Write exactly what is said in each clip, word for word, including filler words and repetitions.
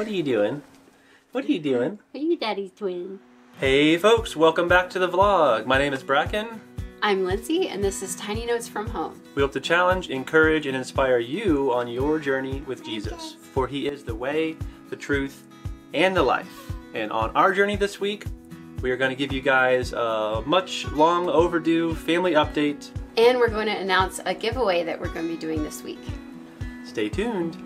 What are you doing? What are you doing? Are you Daddy's twin? Hey folks, welcome back to the vlog. My name is Bracken. I'm Lindsay, and this is Tiny Notes from Home. We hope to challenge, encourage, and inspire you on your journey with Jesus. For He is the way, the truth, and the life. And on our journey this week, we are going to give you guys a much long overdue family update. And we're going to announce a giveaway that we're going to be doing this week. Stay tuned.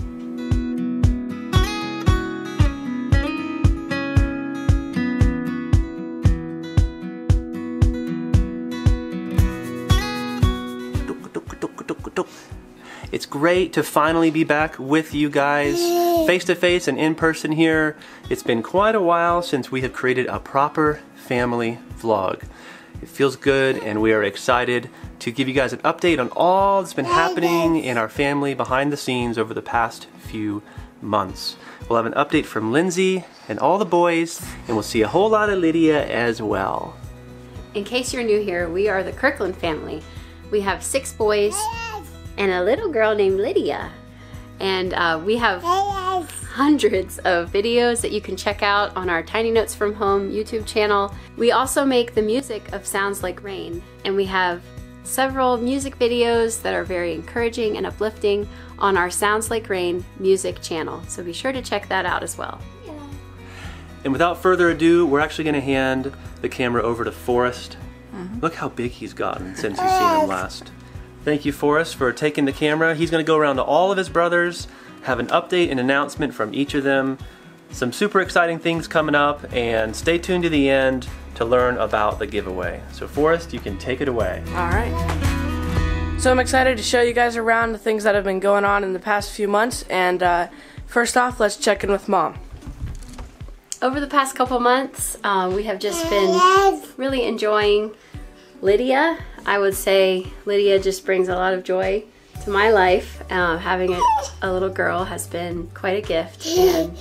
It's great to finally be back with you guys face to face and in person here. It's been quite a while since we have created a proper family vlog. It feels good, and we are excited to give you guys an update on all that's been happening in our family behind the scenes over the past few months. We'll have an update from Lindsay and all the boys, and we'll see a whole lot of Lydia as well. In case you're new here, we are the Kirkland family. We have six boys and a little girl named Lydia. And uh, we have hundreds of videos that you can check out on our Tiny Notes from Home YouTube channel. We also make the music of Sounds Like Reign, and we have several music videos that are very encouraging and uplifting on our Sounds Like Reign music channel. So be sure to check that out as well. Yeah. And without further ado, we're actually gonna hand the camera over to Forrest. Mm-hmm. Look how big he's gotten since you've seen him last. Thank you, Forrest, for taking the camera. He's gonna go around to all of his brothers, have an update and announcement from each of them, some super exciting things coming up, and stay tuned to the end to learn about the giveaway. So Forrest, you can take it away. All right. So I'm excited to show you guys around the things that have been going on in the past few months, and uh, first off, let's check in with Mom. Over the past couple months, uh, we have just been really enjoying Lydia. I would say Lydia just brings a lot of joy to my life. Uh, having a, a little girl has been quite a gift, and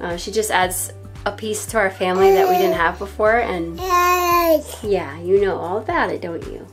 uh, she just adds a piece to our family that we didn't have before. And yeah, you know all about it, don't you?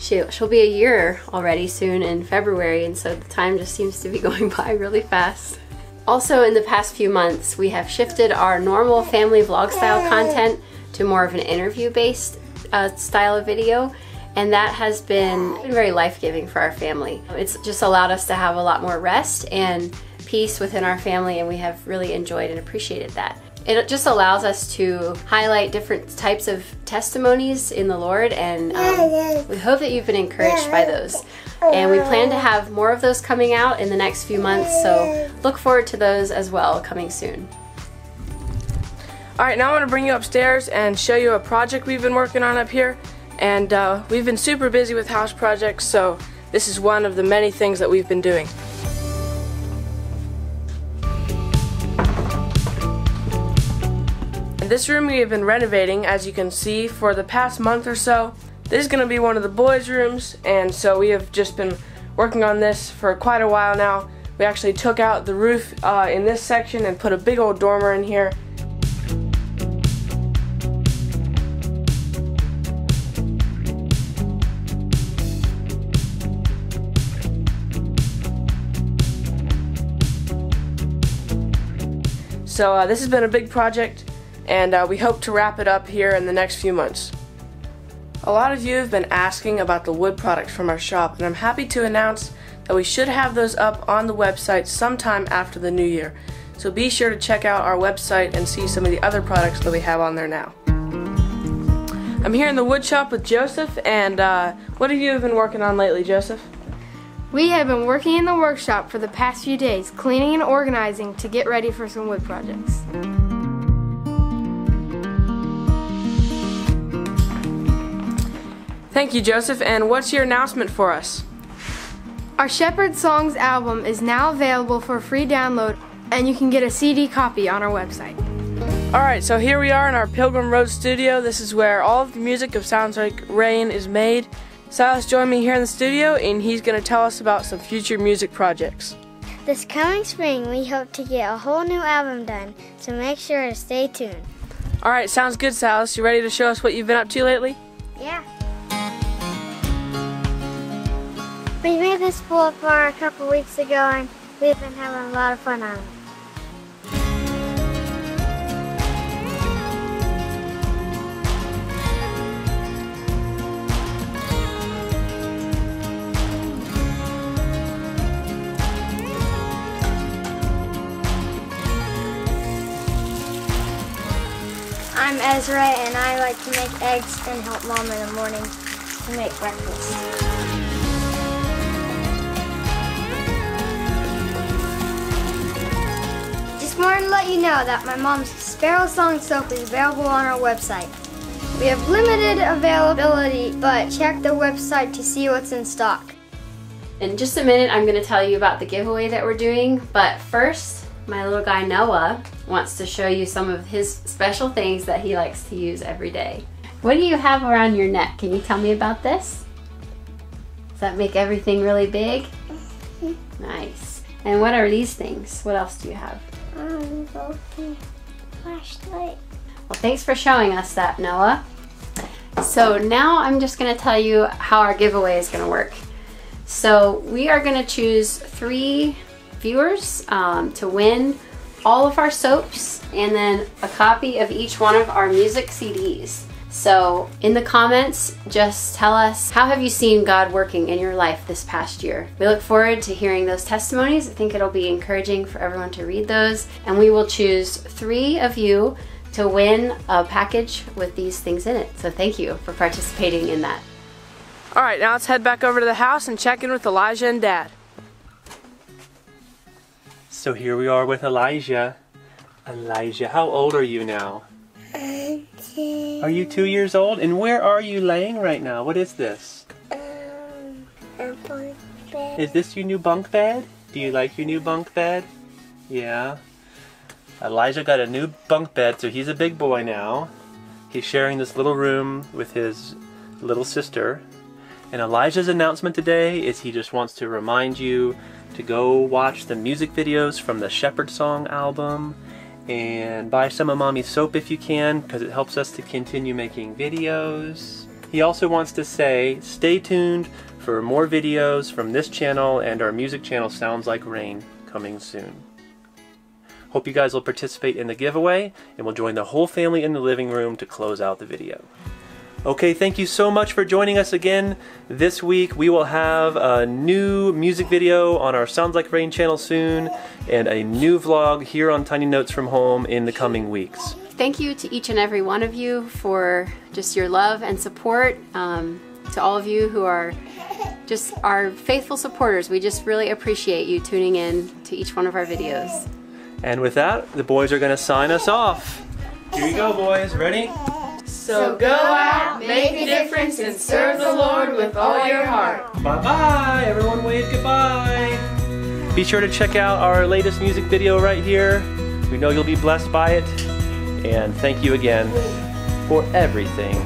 She, she'll be a year already soon in February, and so the time just seems to be going by really fast. Also, in the past few months, we have shifted our normal family vlog style content to more of an interview-based Uh, style of video, and that has been very life-giving for our family. It's just allowed us to have a lot more rest and peace within our family, and we have really enjoyed and appreciated that. It just allows us to highlight different types of testimonies in the Lord, and um, we hope that you've been encouraged by those. And we plan to have more of those coming out in the next few months, so look forward to those as well coming soon. Alright, now I'm going to bring you upstairs and show you a project we've been working on up here. And uh, we've been super busy with house projects, so this is one of the many things that we've been doing. In this room we have been renovating, as you can see, for the past month or so. This is going to be one of the boys' rooms, and so we have just been working on this for quite a while now. We actually took out the roof uh, in this section and put a big old dormer in here. So uh, this has been a big project, and uh, we hope to wrap it up here in the next few months. A lot of you have been asking about the wood products from our shop, and I'm happy to announce that we should have those up on the website sometime after the new year. So be sure to check out our website and see some of the other products that we have on there now. I'm here in the wood shop with Joseph, and uh, what have you been working on lately, Joseph? We have been working in the workshop for the past few days, cleaning and organizing to get ready for some wood projects. Thank you, Joseph, and what's your announcement for us? Our Shepherd Songs album is now available for free download, and you can get a C D copy on our website. Alright, so here we are in our Pilgrim Road studio. This is where all of the music of Sounds Like Reign is made. Silas joined me here in the studio, and he's going to tell us about some future music projects. This coming spring, we hope to get a whole new album done, so make sure to stay tuned. All right, sounds good, Silas. You ready to show us what you've been up to lately? Yeah. We made this pull-apart a couple weeks ago, and we've been having a lot of fun on it. I'm Ezra, and I like to make eggs and help Mom in the morning to make breakfast. Just wanted to let you know that my mom's Sparrow Song soap is available on our website. We have limited availability, but check the website to see what's in stock. In just a minute, I'm going to tell you about the giveaway that we're doing, but first, my little guy Noah wants to show you some of his special things that he likes to use every day. What do you have around your neck? Can you tell me about this? Does that make everything really big? Nice. And what are these things? What else do you have? Um, flashlight. Well, thanks for showing us that, Noah. So now I'm just going to tell you how our giveaway is going to work. So we are going to choose three viewers um, to win all of our soaps and then a copy of each one of our music C Ds. So in the comments, just tell us, how have you seen God working in your life this past year? We look forward to hearing those testimonies. I think it'll be encouraging for everyone to read those, and we will choose three of you to win a package with these things in it. So thank you for participating in that. All right, now let's head back over to the house and check in with Elijah and Dad. So here we are with Elijah. Elijah, how old are you now? I'm two. Are you two years old? And where are you laying right now? What is this? Um, a bunk bed. Is this your new bunk bed? Do you like your new bunk bed? Yeah. Elijah got a new bunk bed, so he's a big boy now. He's sharing this little room with his little sister. And Elijah's announcement today is he just wants to remind you to go watch the music videos from the Shepherd Song album and buy some of Mommy's soap if you can, because it helps us to continue making videos. He also wants to say, stay tuned for more videos from this channel and our music channel Sounds Like Reign coming soon. Hope you guys will participate in the giveaway, and we'll join the whole family in the living room to close out the video. Okay, thank you so much for joining us again this week. We will have a new music video on our Sounds Like Reign channel soon, and a new vlog here on Tiny Notes from Home in the coming weeks. Thank you to each and every one of you for just your love and support. Um, to all of you who are just our faithful supporters, we just really appreciate you tuning in to each one of our videos. And with that, the boys are gonna sign us off. Here you go, boys, ready? So go out, make a difference, and serve the Lord with all your heart. Bye-bye. Everyone wave goodbye. Be sure to check out our latest music video right here. We know you'll be blessed by it. And thank you again for everything.